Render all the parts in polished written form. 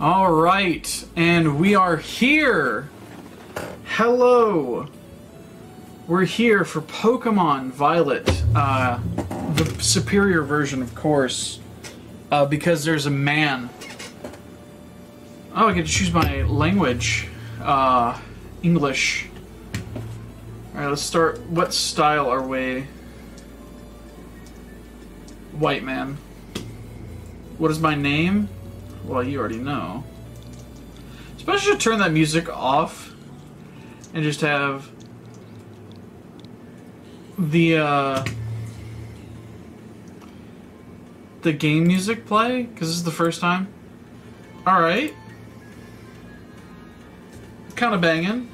All right, and we are here. Hello. We're here for Pokémon Violet, the superior version, of course, because there's a man. Oh, I get to choose my language, English. All right, let's start. What style are we? White man. What is my name? Well, you already know. So I should turn that music off and just have the game music play, because this is the first time. All right, kind of banging.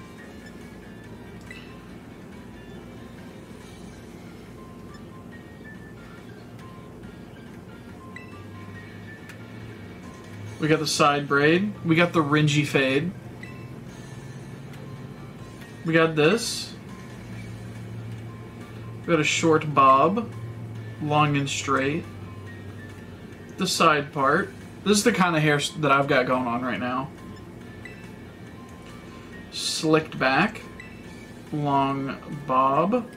We got the side braid. We got the Renji fade. We got this. We got a short bob, long and straight. The side part. This is the kind of hair that I've got going on right now. Slicked back, long bob.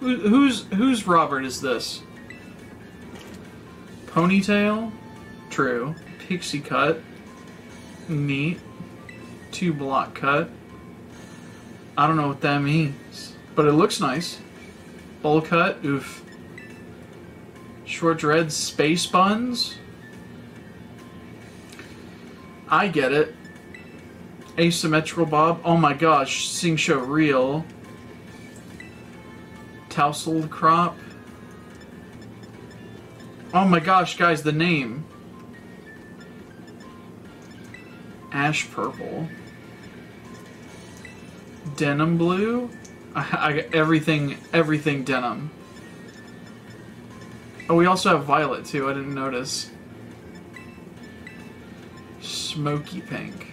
Whose Robert is this? Ponytail, true. Pixie cut, neat. Two block cut. I don't know what that means, but it looks nice. Bowl cut, oof. Short dread, space buns. I get it. Asymmetrical bob. Oh my gosh, Sing Show real. Tousled crop. Oh my gosh, guys, the name. Ash purple, denim blue. Everything denim. Oh, we also have violet too. I didn't notice. Smoky pink.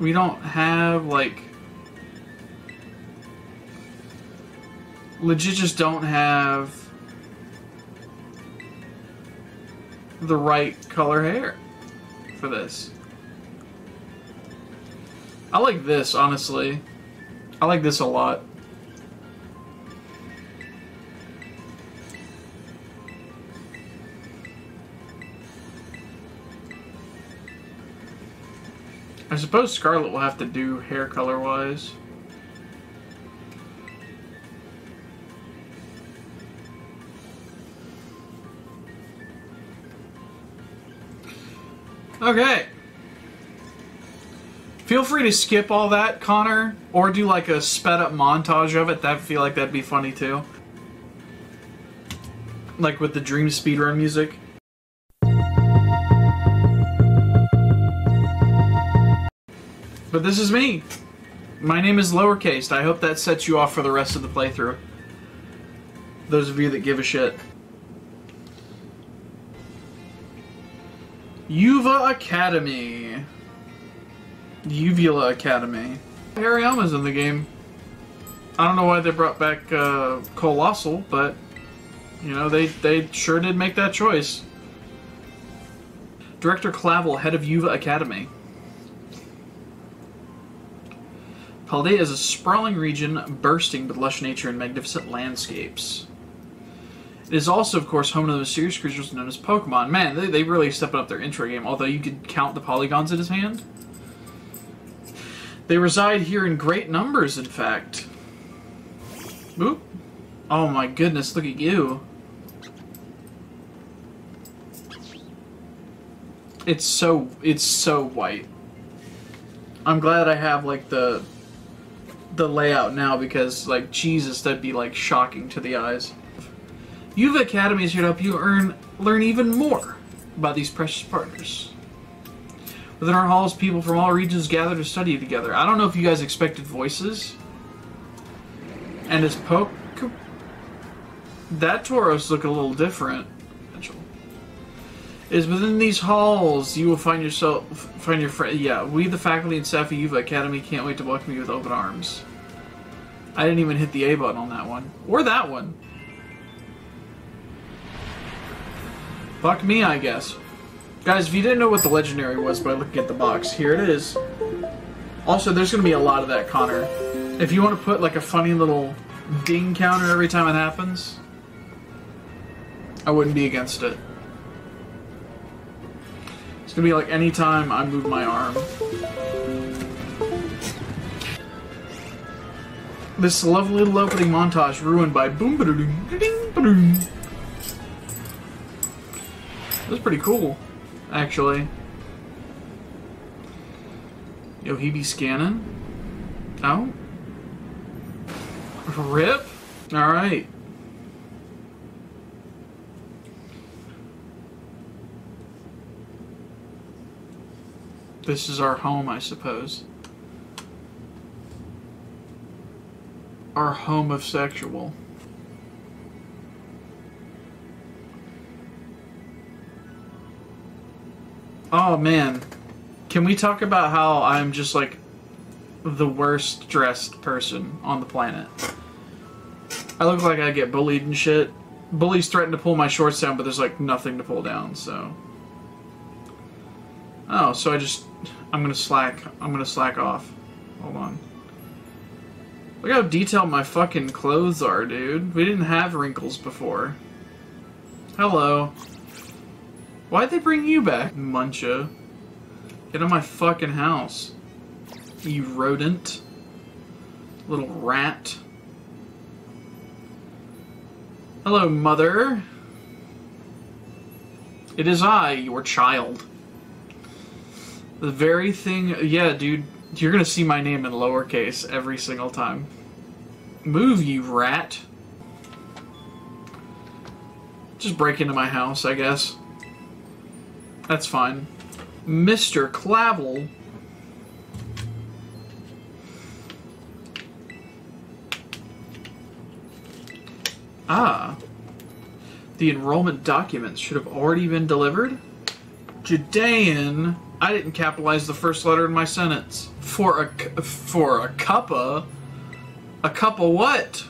We don't have, like, legit just don't have the right color hair for this. I like this, honestly. I like this a lot. I suppose Scarlet will have to do hair color-wise. Okay. Feel free to skip all that, Connor, or do like a sped up montage of it. That feel like that'd be funny too. Like with the Dream Speedrun music. But this is me. My name is Lowercase. I hope that sets you off for the rest of the playthrough. Those of you that give a shit. Uva Academy. Uvula Academy. Hariyama's in the game. I don't know why they brought back Colossal, but you know, they sure did make that choice. Director Clavel, head of Uva Academy. Paldea is a sprawling region bursting with lush nature and magnificent landscapes. It is also, of course, home to the mysterious creatures known as Pokemon. Man, they really stepped up their intro game, although you could count the polygons in his hand. They reside here in great numbers, in fact. Boop. Oh my goodness, look at you. It's so white. I'm glad I have, like, the layout now, because, like, Jesus, that'd be, like, shocking to the eyes. Uva Academy is here to help you learn even more about these precious partners. Within our halls, people from all regions gather to study together. I don't know if you guys expected voices. And his poke... That Tauros look a little different. Is within these halls you will find your friend. Yeah, we, the faculty and staff of Uva Academy, can't wait to welcome you with open arms. I didn't even hit the A button on that one. Or that one. Fuck me, I guess. Guys, if you didn't know what the legendary was by looking at the box, here it is. Also, there's going to be a lot of that, Connor. If you want to put like a funny little ding counter every time it happens, I wouldn't be against it. It's going to be like any time I move my arm. This lovely little opening montage ruined by boom ba doom ding ba doom. That's pretty cool, actually. Yo, he be scanning. Oh. Rip. Alright. This is our home, I suppose. Our home of sexual. Oh man, can we talk about how I'm just like the worst dressed person on the planet? I look like I get bullied and shit. Bullies threaten to pull my shorts down, but there's like nothing to pull down, so. Oh, so I'm gonna slack off. Hold on. Look how detailed my fucking clothes are, dude. We didn't have wrinkles before. Hello. Why'd they bring you back, Muncha? Get out of my fucking house, you rodent. Little rat. Hello, mother. It is I, your child. The very thing... Yeah, dude. You're gonna see my name in lowercase every single time. Move, you rat. Just break into my house, I guess. That's fine. Mr. Clavel. Ah. The enrollment documents should have already been delivered? Judean. I didn't capitalize the first letter in my sentence. For a cuppa? A cuppa what?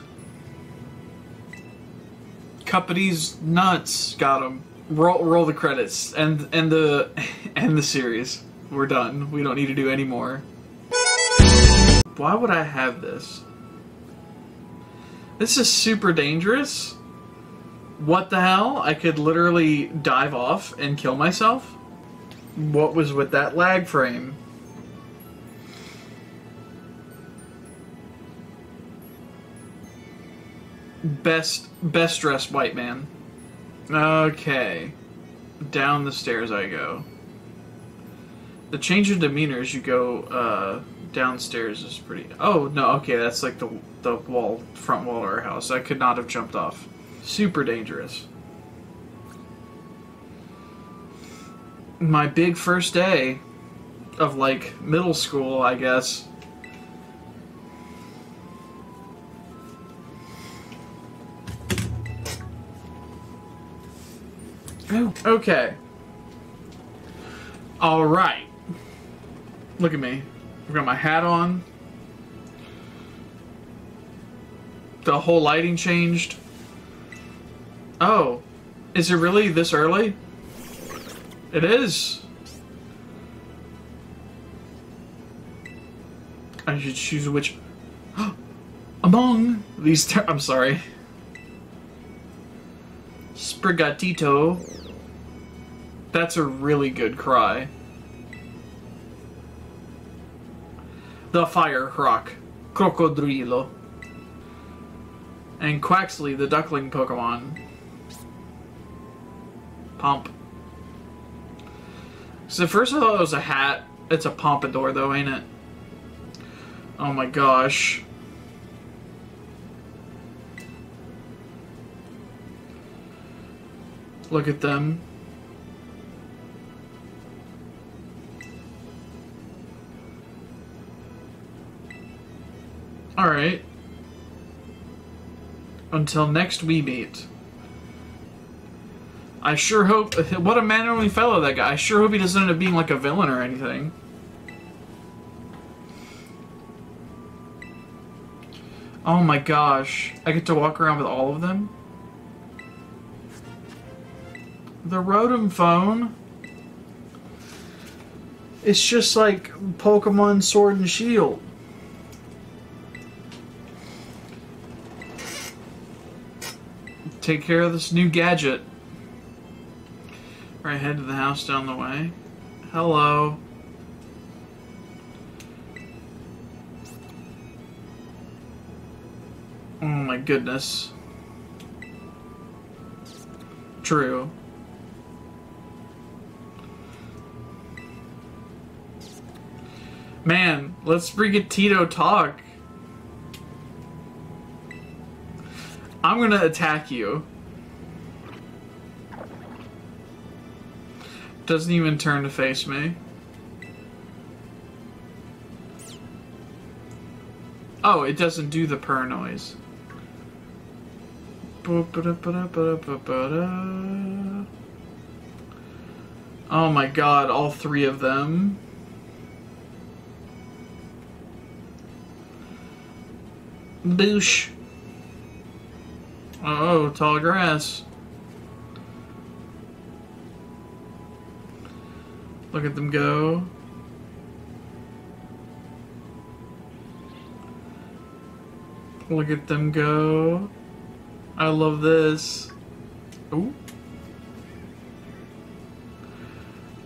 Cup of these nuts. Got 'em. Roll the credits and the series. We're done. We don't need to do any more. Why would I have this? This is super dangerous. What the hell? I could literally dive off and kill myself. What was with that lag frame? Best dressed white man. Okay. Down the stairs I go. The change in demeanor as you go downstairs is pretty... Oh, no, okay, that's like the wall, front wall of our house. I could not have jumped off. Super dangerous. My big first day of, like, middle school, I guess. Oh, okay. All right. Look at me. I've got my hat on. The whole lighting changed. Oh, is it really this early? It is. I should choose which among these I'm sorry. Sprigatito. That's a really good cry. The fire croc. Crocodrilo. And Quaxly, the duckling Pokemon. Pump. So first I thought it was a hat. It's a pompadour though, ain't it? Oh my gosh. Look at them. Alright. Until next we meet. I sure hope... What a mannerly fellow, that guy. I sure hope he doesn't end up being like a villain or anything. Oh my gosh. I get to walk around with all of them? The Rotom Phone. It's just like Pokémon Sword and Shield. Take care of this new gadget. Right, head to the house down the way. Hello. Oh my goodness. True. Man, let's Sprigatito talk. I'm gonna attack you. Doesn't even turn to face me. Oh, it doesn't do the purr noise. Oh my god, all three of them. Boosh. Oh, tall grass. Look at them go. Look at them go. I love this. Ooh.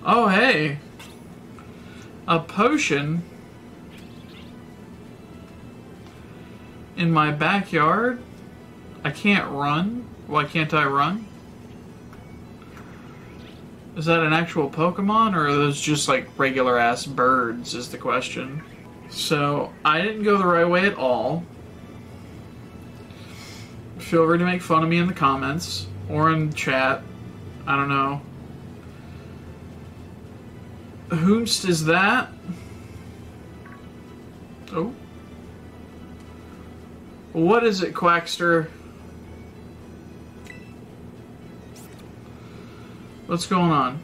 Oh, hey. A potion in my backyard. I can't run. Why can't I run? Is that an actual Pokemon, or are those just like regular ass birds is the question. So I didn't go the right way at all. Feel free to make fun of me in the comments or in chat. I don't know. Whomst is that? Oh. What is it, Quaxster? What's going on?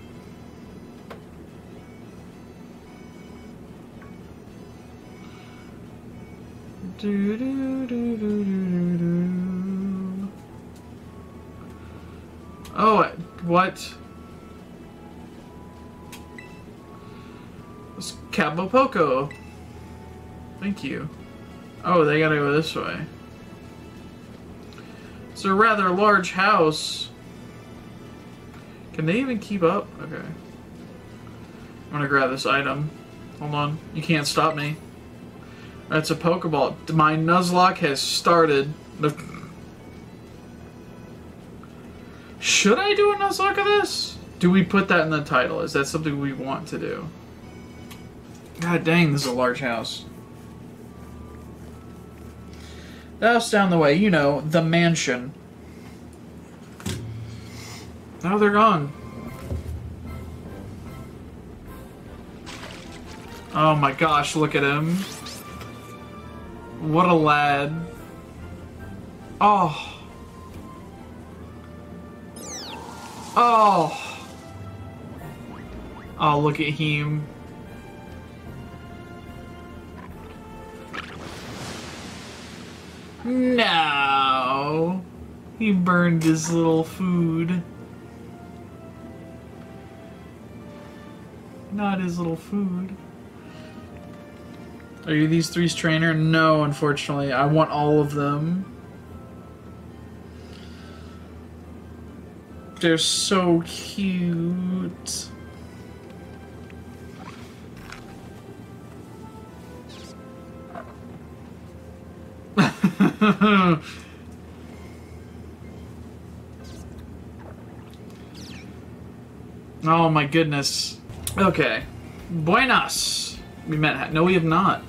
Do, do, do, do, do, do. Oh, what? It's Fuecoco. Thank you. Oh, they gotta go this way. It's a rather large house. Can they even keep up? Okay. I'm gonna grab this item. Hold on. You can't stop me. That's a Pokeball. My Nuzlocke has started. Should I do a Nuzlocke of this? Do we put that in the title? Is that something we want to do? God dang, this is a large house. The house down the way, you know, the mansion. Now they're gone. Oh my gosh, look at him. What a lad. Oh. Oh. Oh, look at him. No. He burned his little food. Not his little food. Are you these three's trainer? No, unfortunately. I want all of them. They're so cute. Oh my goodness. Okay, buenas. We met. No, we have not.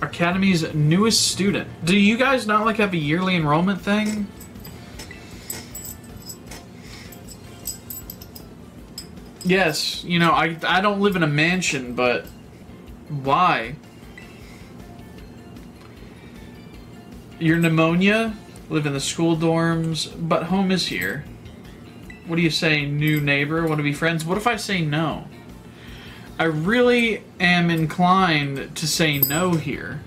Academy's newest student. Do you guys not like have a yearly enrollment thing? Yes. You know, I don't live in a mansion, but why? Your pneumonia, live in the school dorms, but home is here. What do you say, new neighbor? Want to be friends? What if I say no? I really am inclined to say no here.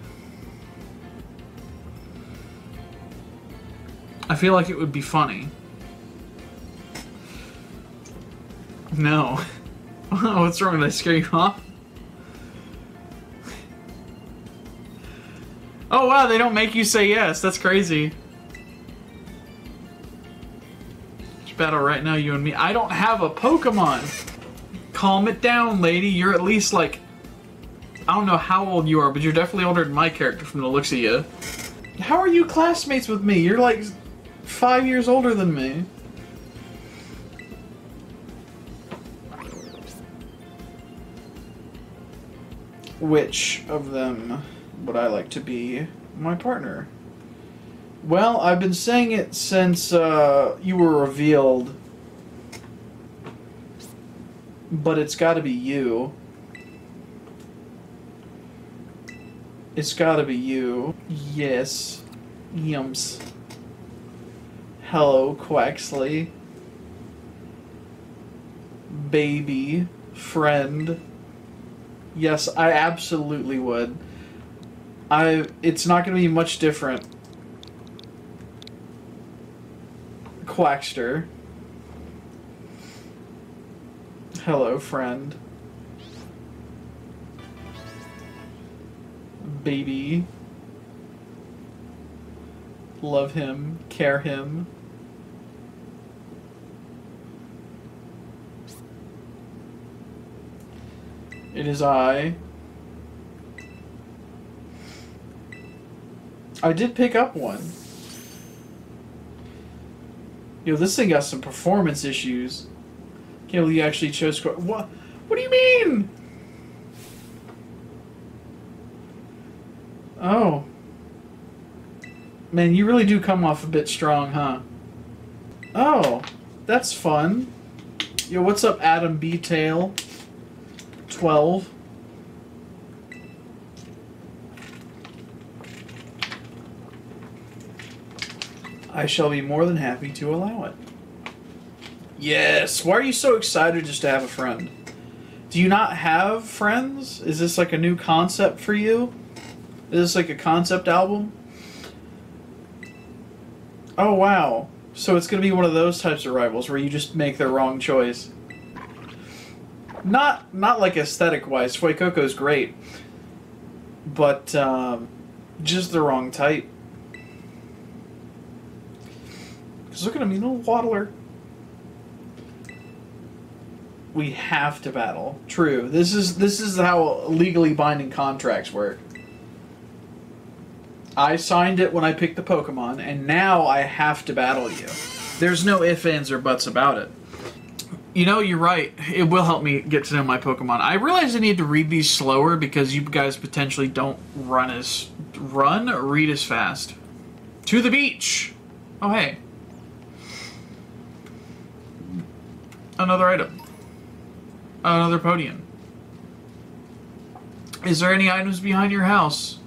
I feel like it would be funny. No. What's wrong? Did I scare you off? Oh wow, they don't make you say yes. That's crazy. It's battle right now, you and me. I don't have a Pokemon. Calm it down, lady. You're at least like, I don't know how old you are, but you're definitely older than my character from the looks of you. How are you classmates with me? You're like 5 years older than me. Which of them would I like to be my partner? Well, I've been saying it since you were revealed, but it's got to be you. It's got to be you. Yes. Yums. Hello, Quaxly. Baby. Friend. Yes, I absolutely would. It's not going to be much different. Quaxster. Hello, friend. Baby. Love him. Care him. It is I. I did pick up one. Yo, this thing got some performance issues. Can't believe you actually chose. What? What do you mean? Oh. Man, you really do come off a bit strong, huh? Oh, that's fun. Yo, what's up, Adam B. Tail? 12. I shall be more than happy to allow it. Yes! Why are you so excited just to have a friend? Do you not have friends? Is this like a new concept for you? Is this like a concept album? Oh wow. So it's going to be one of those types of rivals where you just make the wrong choice. Not like aesthetic-wise. Fuecoco's great. But just the wrong type. Because look at him, he's a little waddler. We have to battle. True. This is how legally binding contracts work. I signed it when I picked the Pokemon, and now I have to battle you. There's no ifs, ands, or buts about it. You know, you're right. It will help me get to know my Pokemon. I realize I need to read these slower because you guys potentially don't read as fast. To the beach! Oh, hey. Another item. Another podium. Is there any items behind your house?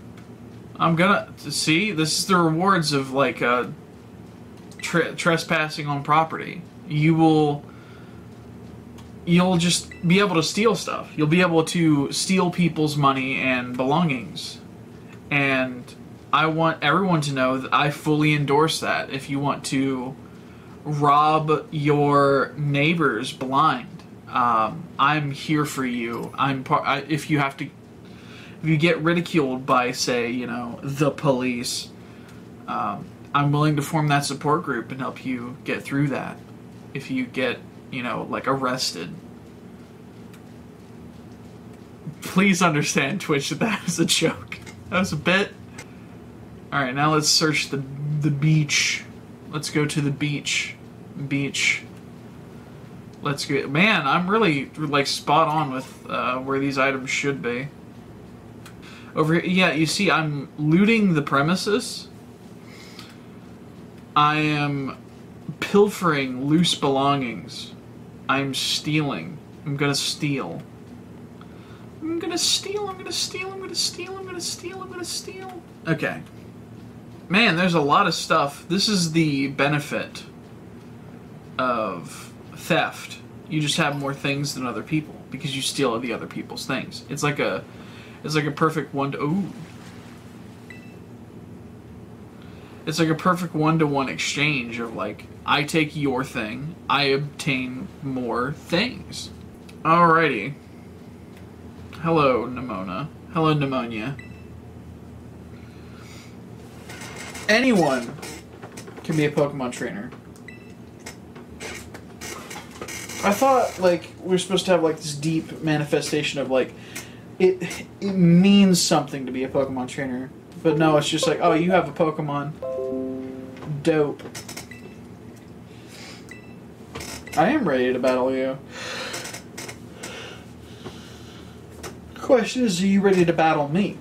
I'm gonna... See? This is the rewards of, like, trespassing on property. You will... You'll just be able to steal stuff. You'll be able to steal people's money and belongings. And I want everyone to know that I fully endorse that. If you want to rob your neighbors blind, I'm here for you. If you get ridiculed by, say, you know, the police, I'm willing to form that support group and help you get through that. If you get, you know, like, arrested. Please understand, Twitch, that was a joke. That was a bit. Alright, now let's search the beach. Let's go to the beach. Beach. Let's go. Man, I'm really, like, spot on with where these items should be. Over here, yeah, you see, I'm looting the premises. I am pilfering loose belongings. I'm stealing. I'm gonna steal. I'm gonna steal, I'm gonna steal, I'm gonna steal, I'm gonna steal, I'm gonna steal. Okay. Man, there's a lot of stuff. This is the benefit of theft. You just have more things than other people because you steal the other people's things. It's like a perfect one to It's like a perfect one-to-one exchange of like, I take your thing, I obtain more things. Alrighty. Hello, Nimona. Hello, Pneumonia. Anyone can be a Pokemon trainer. I thought, like, we were supposed to have, like, this deep manifestation of, like, it means something to be a Pokemon trainer. But no, it's just like, oh, you have a Pokemon. Dope. I am ready to battle you. Question is, are you ready to battle me?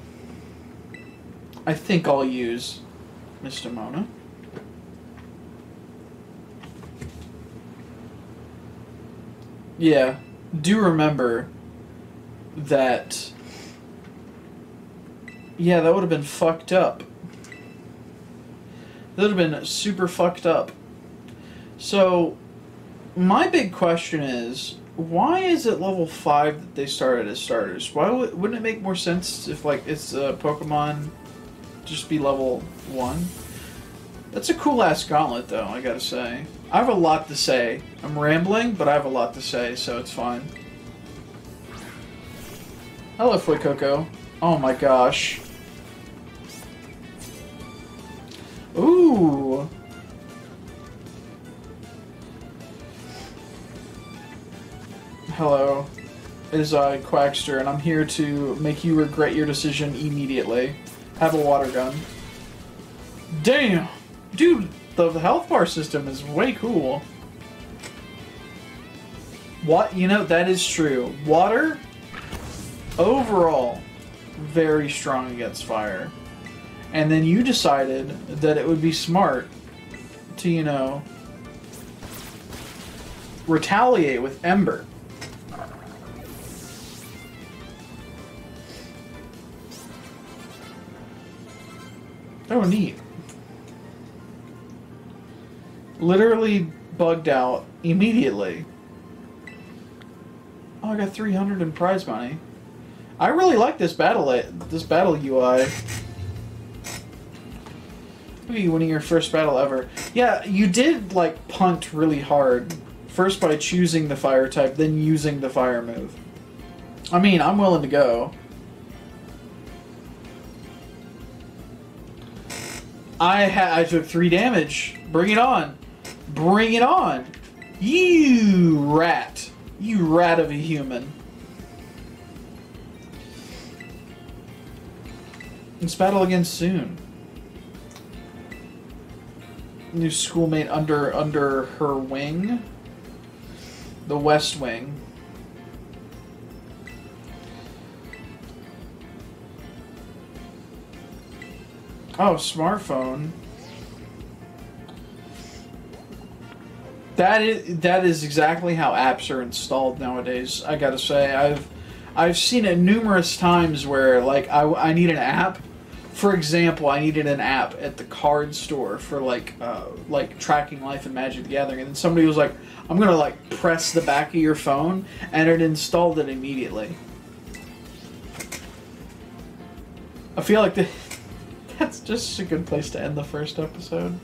I think I'll use Miss Demona. Yeah, do remember that. Yeah, that would have been fucked up. That would have been super fucked up. So, my big question is, why is it level 5 that they started as starters? Why wouldn't it make more sense if, like, it's Pokemon just be level 1? That's a cool-ass gauntlet, though, I gotta say. I have a lot to say. I'm rambling, but I have a lot to say, so it's fine. Hello, Fuecoco. Oh my gosh. Ooh. Hello. It is I, Quaxster, and I'm here to make you regret your decision immediately. Have a water gun. Damn! Dude, the health bar system is way cool. What? You know, that is true. Water, overall, very strong against fire. And then you decided that it would be smart to, you know, retaliate with Ember. Oh, neat. Literally bugged out immediately. Oh, I got 300 in prize money. I really like this battle UI. Look at you winning your first battle ever. Yeah, you did, like, punt really hard. First by choosing the fire type, then using the fire move. I mean, I'm willing to go. I took 3 damage. Bring it on. Bring it on. You rat. You rat of a human. Let's battle again soon. New schoolmate under her wing. The West Wing. Oh, smartphone. That is exactly how apps are installed nowadays. I gotta say, I've seen it numerous times where, like, I need an app. For example, I needed an app at the card store for, like tracking life in Magic the Gathering, and then somebody was like, I'm gonna, like, press the back of your phone, and it installed it immediately. I feel like that's just a good place to end the first episode.